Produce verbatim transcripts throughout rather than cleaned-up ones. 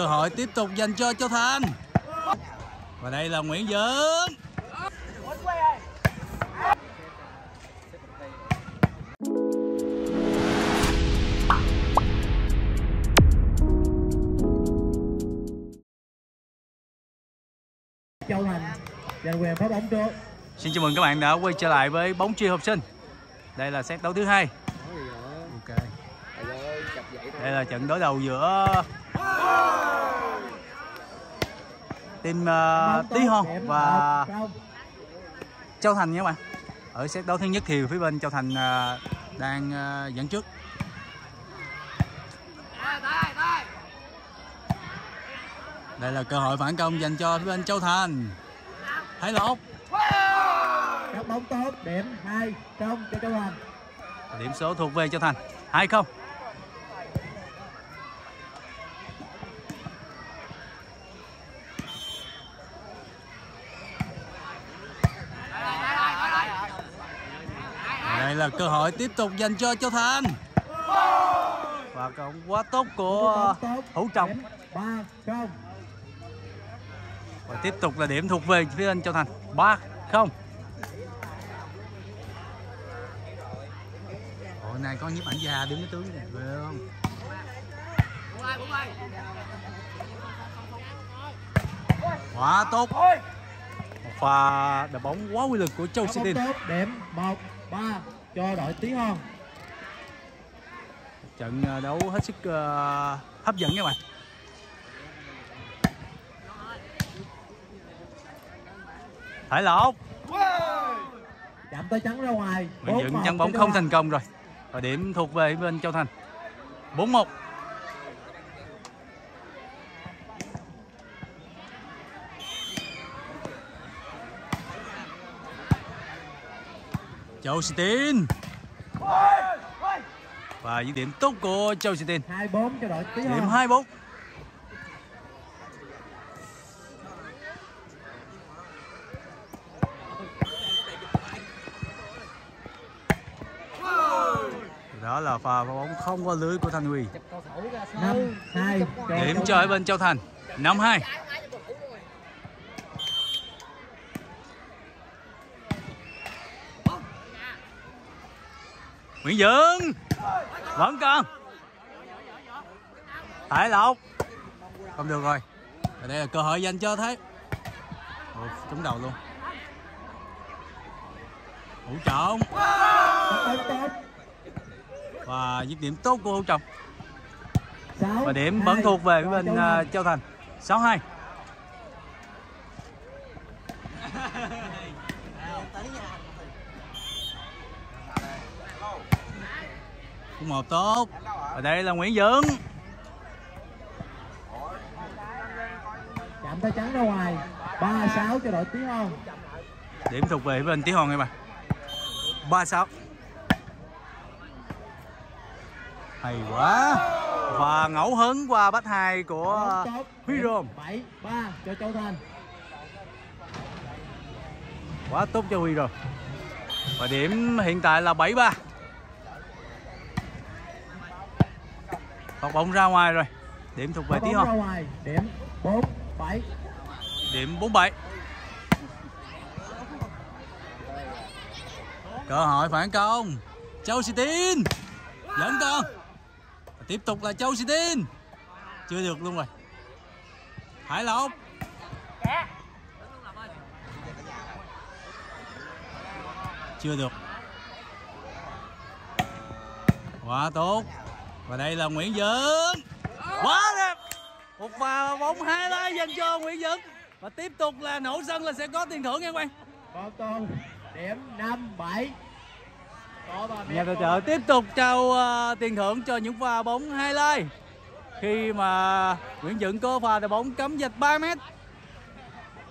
Cơ hội tiếp tục dành cho Châu Thành. Và đây là Nguyễn Dũng. Châu Thành và quyền phá bóng trước. Xin chào mừng các bạn đã quay trở lại với Bóng Chuyền Học Sinh. Đây là set đấu thứ hai. Ok. Đây là trận đối đầu giữa Tim uh, Tý Hùng và Châu Thành nha các bạn. Ở set đấu thứ nhất thì phía bên Châu Thành uh, đang uh, dẫn trước. Đây là cơ hội phản công dành cho phía bên Châu Thành. Thái Lộc. Các bóng tốt, điểm hai không cho Châu Thành. Điểm số thuộc về Châu Thành, hai không. Đây là cơ hội tiếp tục dành cho Châu Thành. Và cũng quá tốt của Hữu Trọng. Và tiếp tục là điểm thuộc về phía bên Châu Thành, ba không. Hồi này có nhiếp ảnh già đứng cái tướng này về không? Quá tốt. Một pha đá bóng quá quy lực của Châu Sĩ Tín. Điểm một ba cho đội Tý Hùng. Trận đấu hết sức uh, hấp dẫn các bạn. Hải Lộc chạm tới chắn ra ngoài. Mình dựng chắn bóng không thành công rồi. Và điểm thuộc về bên Châu Thành, bốn một. Châu Sĩ Tín. Và những điểm tốt của Châu Sĩ Tín, hai bốn cho đội Tý Hùng. Điểm hai bốn. Đó là pha bóng không qua lưới của Thành Huy. năm hai. Điểm chơi bên Châu Thành, năm hai. Nguyễn Dũng vẫn còn. Hải Lộc không được rồi. Ở đây là cơ hội dành cho Thái. Ủa, trúng đầu luôn. Hữu Trọng. Và dứt điểm tốt của Hữu Trọng. Và điểm vẫn thuộc về bên uh, Châu Thành, sáu hai. Cũng một tốt. Và đây là Nguyễn Dũng. Chạm tới trắng ra ngoài, ba sáu cho đội Tý Hùng. Điểm thuộc về bên Tý Hùng em ạ. ba sáu. Hay quá. Và ngẫu hứng qua bách hai của Huy Rôm. bảy ba cho Châu Thành. Quá tốt cho Huy rồi. Và điểm hiện tại là bảy ba. Bóng bóng ra ngoài rồi. Điểm thuộc về Tý Hùng. Điểm bốn bảy. Điểm bốn bảy. Cơ hội phản công. Châu Sĩ Tín. Dẫn con. Tiếp tục là Châu Sĩ Tín. Chưa được luôn rồi. Hải Lộc. Chưa được. Quá tốt. Và đây là Nguyễn Dũng. Quá đẹp. Một pha bóng hai lá dành cho Nguyễn Dũng. Và tiếp tục là nổ sân là sẽ có tiền thưởng nha các bạn. Con con. Điểm năm bảy. Nhà tài trợ tiếp tục trao uh, tiền thưởng cho những pha bóng highlight. Khi mà Nguyễn Dũng có pha đá bóng cấm dạch ba mét.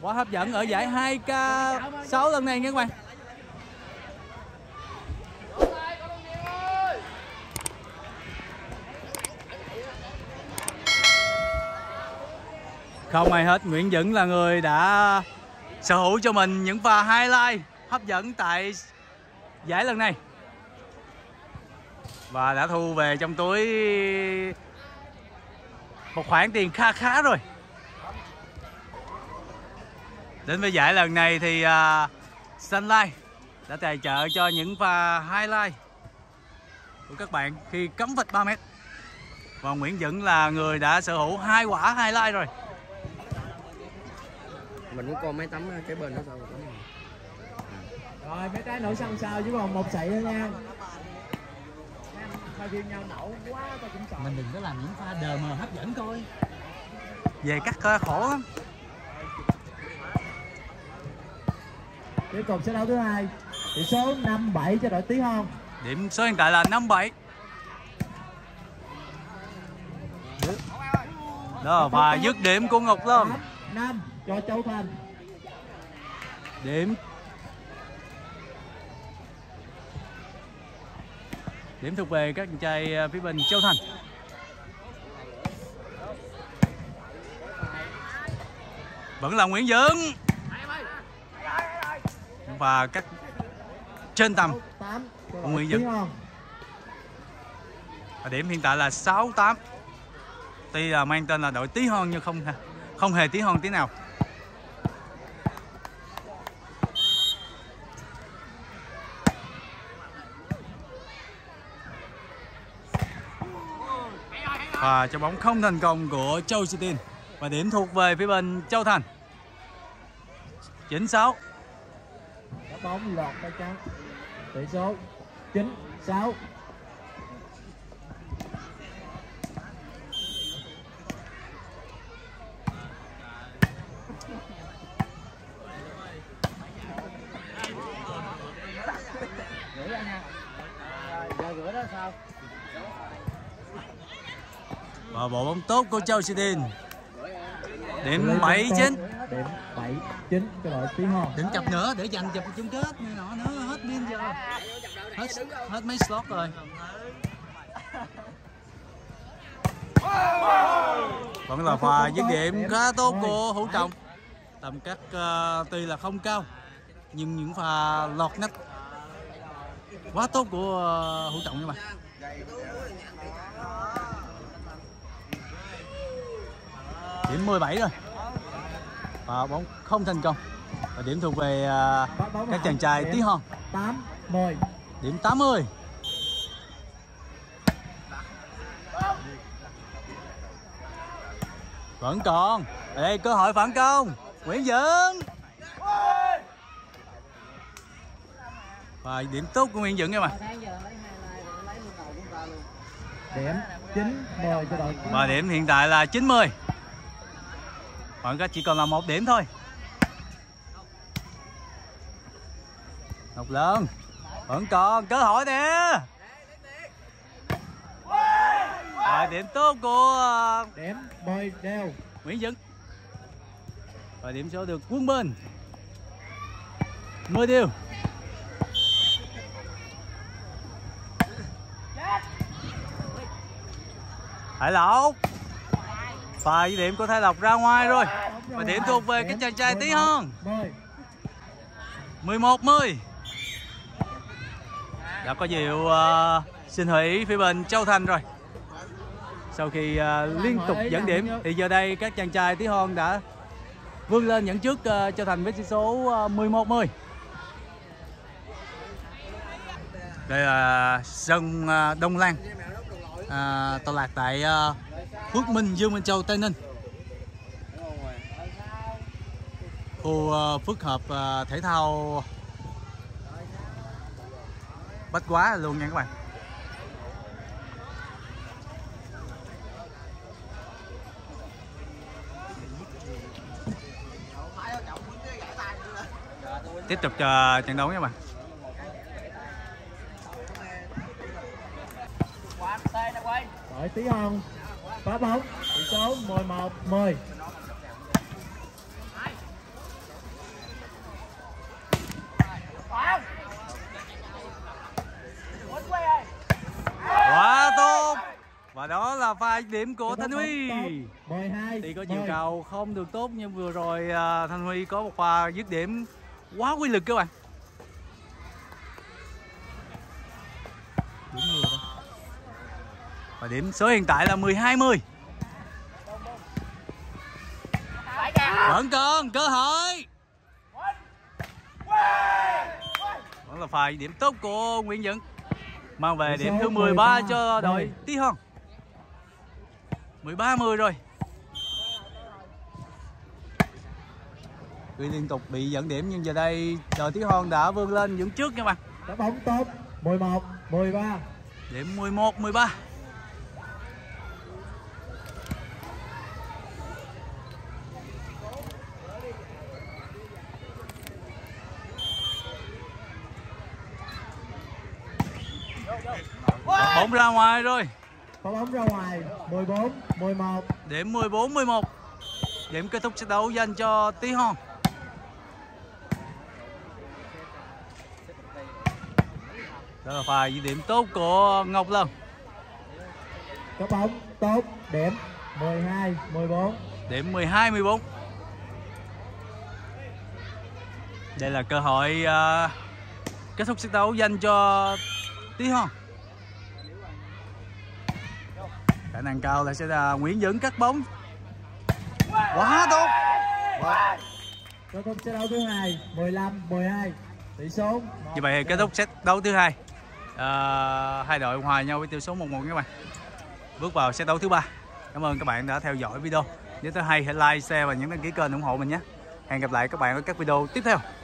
Quá hấp dẫn ở giải hai K sáu lần này nha các bạn. Không ai hết, Nguyễn Dũng là người đã sở hữu cho mình những pha highlight hấp dẫn tại giải lần này. Và đã thu về trong túi một khoản tiền kha khá rồi. Đến với giải lần này thì uh, Sunshine đã tài trợ cho những pha highlight của các bạn khi cấm vạch ba mét. Và Nguyễn Dũng là người đã sở hữu hai quả highlight rồi. Mình muốn coi máy tắm cái bên đó sao rồi. Rồi mấy cái nổi xong sao chứ còn một sậy nữa nha. Mình đừng có làm những pha đờ mờ hấp dẫn coi. Về cắt khổ lắm. Tiếp tục sẽ đấu thứ hai. Tỷ số năm bảy cho đội Tý Hùng. Điểm số hiện tại là năm bảy. Đó và dứt điểm của Ngọc Lâm. năm cho Châu Thành. Điểm Điểm thuộc về các chàng trai phía bên Châu Thành. Vẫn là Nguyễn Dũng. Và các trên tầm của Nguyễn Dũng. Và điểm hiện tại là sáu tám. Tuy là mang tên là đội Tý Hùng nhưng không không hề Tý Hùng tí nào. Và cho bóng không thành công của Châu Sĩ Tín. Và điểm thuộc về phía bên Châu Thành. Chín sáu. Bóng lọt tay trắng. Tỷ số chín sáu. Và bộ bóng tốt của Châu Sĩ Tín. Điểm bảy chín. Điểm bảy chín cho đội Tý Hùng. Đừng chập nữa để dành chụp chung kết này nọ nữa, hết pin rồi. Hết hết mấy slot rồi. Vẫn là pha dứt điểm khá tốt của Hữu Trọng. Tầm cách uh, tuy là không cao nhưng những pha lọt nách quá tốt của uh, Hữu Trọng các bạn. Điểm mười bảy rồi. Và bóng không thành công. Và điểm thuộc về uh, các chàng trai Tý Hùng. tám mười. Điểm tám mươi. Vẫn còn. Đây cơ hội phản công. Nguyễn Dũng. Và điểm tốt của Nguyễn Dũng các bạn. Điểm chín mười cho đội. Và điểm hiện tại là chín mươi. Khoảng cách chỉ còn là một điểm thôi. Ngọc Lâm vẫn còn cơ hội nè. Và điểm tốt của điểm mười đều Nguyễn Dũng. Và điểm số được quân bình mười điều. Hải Lộc. Và điểm của Thái Lộc ra ngoài rồi. Và điểm thuộc về cái chàng trai Tý Hùng. mười một mười. Đã có dịu uh, xin hủy phía bên Châu Thành rồi. Sau khi uh, liên tục dẫn điểm thì giờ đây các chàng trai Tý Hùng đã vươn lên dẫn trước uh, Châu Thành với tỷ số uh, mười một mười. Đây là sân uh, Đông Lăng, uh, tọa lạc tại uh, Phước Minh Dương Minh Châu Tây Ninh. Khu phức hợp thể thao Bách Quá luôn nha các bạn. Tiếp tục trận đấu nha các bạn. Đội Tý Hùng phá bóng, tỷ số mười một mười. Quá tốt. Và đó là pha điểm của Thành Huy. Thì có chiều cầu không được tốt nhưng vừa rồi Thành Huy có một pha dứt điểm quá quy lực các bạn. Và điểm số hiện tại là mười hai mười. Vẫn còn cơ hội. Vẫn là phải điểm tốt của Nguyễn Dũng, mang về điểm thứ mười ba cho đội Tí Hon. Mười ba mười rồi. Tuy liên tục bị dẫn điểm nhưng giờ đây đội Tí Hon đã vươn lên dẫn trước các bạn. Đá bóng tốt. Mười một mười ba. Điểm mười một mười ba. Bóng ra ngoài rồi. Bóng ra ngoài. Mười bốn mười một. Điểm mười bốn mười một. Điểm kết thúc trận đấu dành cho Tí Hon. Đó là pha điểm tốt của Ngọc Lâm. Có bóng tốt. Điểm mười hai mười bốn. Điểm mười hai mười bốn. Đây là cơ hội uh, kết thúc trận đấu dành cho Tí Hon. Khả năng cao là sẽ là Nguyễn Dũng cắt bóng. Quá tốt. Wow. Kết thúc set đấu thứ hai mười lăm mười hai tỷ số. Như vậy kết thúc set đấu thứ hai. À, hai đội hòa nhau với tỷ số một một các bạn. Bước vào set đấu thứ ba. Cảm ơn các bạn đã theo dõi video. Nếu thấy hay hãy like, share và nhấn đăng ký kênh ủng hộ mình nhé. Hẹn gặp lại các bạn ở các video tiếp theo.